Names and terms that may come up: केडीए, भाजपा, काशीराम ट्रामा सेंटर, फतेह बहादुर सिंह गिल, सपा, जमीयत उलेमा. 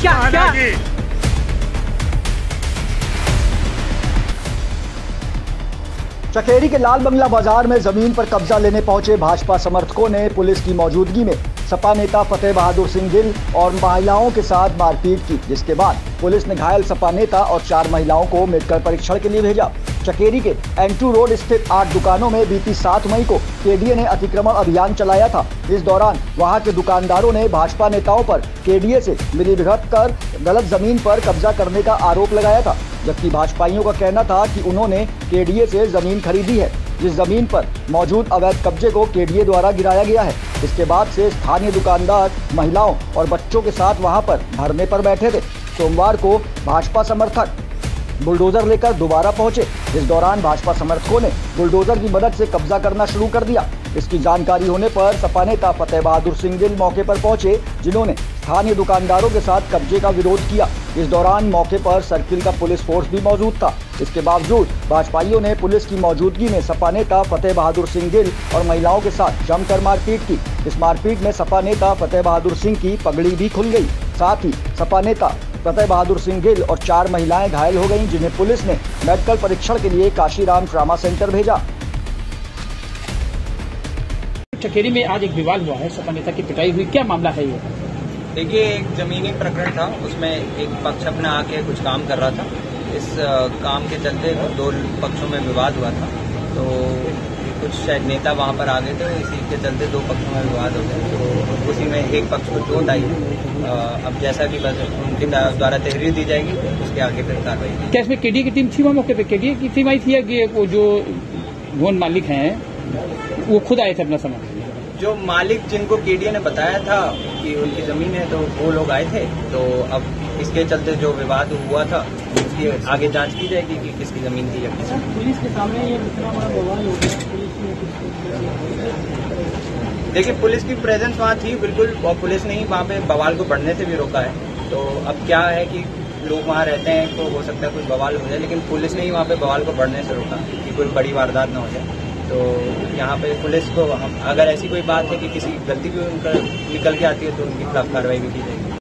क्या चखेरी के लाल बंगला बाजार में जमीन पर कब्जा लेने पहुंचे भाजपा समर्थकों ने पुलिस की मौजूदगी में सपा नेता फतेह बहादुर सिंह गिल और महिलाओं के साथ मारपीट की, जिसके बाद पुलिस ने घायल सपा नेता और 4 महिलाओं को मेडिकल परीक्षण के लिए भेजा। चकेरी के एंटू रोड स्थित 8 दुकानों में बीती 7 मई को केडीए ने अतिक्रमण अभियान चलाया था। इस दौरान वहां के दुकानदारों ने भाजपा नेताओं पर केडीए से मिलीभगत कर गलत जमीन पर कब्जा करने का आरोप लगाया था, जबकि भाजपाइयों का कहना था कि उन्होंने केडीए से जमीन खरीदी है, जिस जमीन पर मौजूद अवैध कब्जे को केडीए द्वारा गिराया गया है। इसके बाद से स्थानीय दुकानदार महिलाओं और बच्चों के साथ वहाँ पर धरने पर बैठे थे। सोमवार को भाजपा समर्थक बुलडोजर लेकर दोबारा पहुंचे। इस दौरान भाजपा समर्थकों ने बुलडोजर की मदद से कब्जा करना शुरू कर दिया। इसकी जानकारी होने पर सपा नेता फतेह बहादुर सिंह गिल मौके पर पहुंचे, जिन्होंने स्थानीय दुकानदारों के साथ कब्जे का विरोध किया। इस दौरान मौके पर सर्किल का पुलिस फोर्स भी मौजूद था। इसके बावजूद भाजपाइयों ने पुलिस की मौजूदगी में सपा नेता फतेह बहादुर सिंह गिल और महिलाओं के साथ जमकर मारपीट की। इस मारपीट में सपा नेता फतेह बहादुर सिंह की पगड़ी भी खुल गई। साथ ही सपा नेता फतेह बहादुर सिंह गिल और 4 महिलाएं घायल हो गईं, जिन्हें पुलिस ने मेडिकल परीक्षण के लिए काशीराम ट्रामा सेंटर भेजा। चकेरी में आज एक विवाद हुआ है, सपा नेता की पिटाई हुई, क्या मामला है ये? देखिए, एक जमीनी प्रकरण था, उसमें एक पक्ष अपना आके कुछ काम कर रहा था। इस काम के चलते 2 पक्षों में विवाद हुआ था, तो कुछ शायद नेता वहाँ पर आ गए थे, इसी के चलते 2 पक्षों में विवाद हो गए, तो उसी में एक पक्ष को चोट आई। अब जैसा भी बस उनके द्वारा तहरीर दी जाएगी, उसके आगे फिर कार्रवाई। क्या इसमें केडीए की टीम थी वहाँ मौके पर? केडीए की टीम आई थी या कि वो जो भवन मालिक हैं वो खुद आए थे अपना सामान? जो मालिक, जिनको केडीए ने बताया था कि उनकी जमीन है, तो वो लोग आए थे। तो अब इसके चलते जो विवाद हुआ था, इसकी आगे जांच की जाएगी कि किसकी जमीन थी या किसकी। पुलिस के सामने ये इतना बड़ा बवाल हो गया। देखिए, पुलिस की प्रेजेंस वहाँ थी बिल्कुल, और पुलिस ने ही वहाँ पे बवाल को बढ़ने से भी रोका है। तो अब क्या है कि लोग वहाँ रहते हैं, तो हो सकता है कुछ बवाल हो जाए, लेकिन पुलिस ने ही वहाँ पे बवाल को बढ़ने से रोका कि कोई बड़ी वारदात न हो जाए। तो यहाँ पे पुलिस को, अगर ऐसी कोई बात है कि किसी गलती भी उनका निकल के आती है, तो उनके खिलाफ कार्रवाई भी की जाएगी।